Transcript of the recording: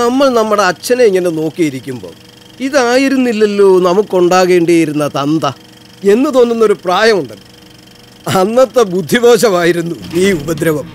നമ്മൾ നമ്മുടെ അച്ഛനെ ഇങ്ങനെ നോക്കിയിരിക്കുമ്പോൾ ഇതായിരുന്നില്ലല്ലോ നമുക്കുണ്ടാകേണ്ടിയിരുന്ന തന്ത എന്ന് തോന്നുന്നൊരു പ്രായമുണ്ടല്ലോ. അന്നത്തെ ബുദ്ധിദോഷമായിരുന്നു ഈ ഉപദ്രവം.